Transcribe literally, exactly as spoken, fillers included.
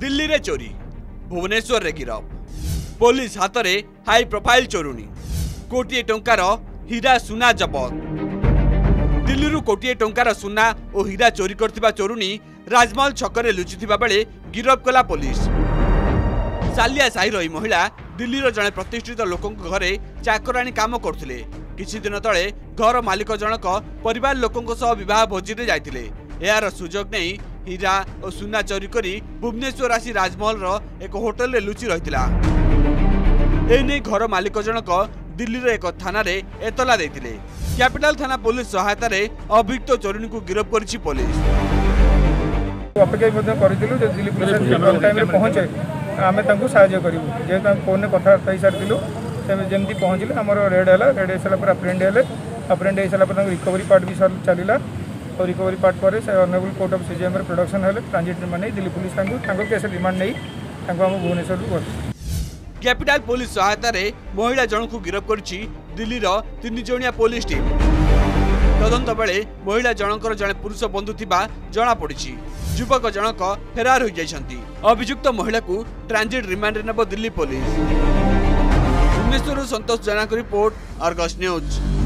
दिल्ली रे चोरी भुवनेश्वर रे गिरफ पुलिस हाथ में हाई प्रोफाइल चोरुणी कोटी टंकार हीरा सुना जबत। दिल्ली रू कोटी टंकार सुना और हीरा चोरी करथिबा चोरुणी राजमहल छकरे लुचिथिबा बेले गिरफ कला पुलिस। सालिया साहिर ई महिला दिल्ली रो जने प्रतिष्ठित लोकंक घरे चाकराणी काम करथिले। किछि दिन तळे घर मालिक जनक परिवार लोकंक सह विवाह भोजी रे जायथिले। यार सुजोग नहीं हीरा और सुना चोरी करी भुवनेश्वर आसी राजमहल रो एक होटल रे लुचि रहितला। एने घर मालिक जनक दिल्ली रे एक थाना रे एतला देतिले। कैपिटल थाना पुलिस सहायता रे अभियुक्त चोरणी को गिरफ्त करछि पुलिस। अपेक्षा मधे करथिलु जे दिल्ली पुलिस टाइम रे पहुंचे आमे तांको सहायता करिवु। जे तां फोन रे कथा कहि सारथिलु से जेंती पहुंचले हमर रेड हला। रेड हेसला पर अप्रेंड हेले। अप्रेंड हेसला पर रिकवरी पार्ट भी चलिला। और रिकवरी पार्ट पर honourable court of CJM production हेले। Transit remand Delhi police case remand नहीं भुवनेश्वर को कैपिटल पुलिस सहायता रे महिला जन को गिरफ्त करछि दिल्ली रो तीन जणिया पुलिस टीम। तदंत बेले महिला जनकर जने पुरुष बंधु थिबा जना पड़छि। युवक जनक फेरार हो जाइछन्ती। अभियुक्त महिला को ट्रांजिट रिमांड रे नेब Delhi police. Bhubaneswar Santosh जनाक report Argus news.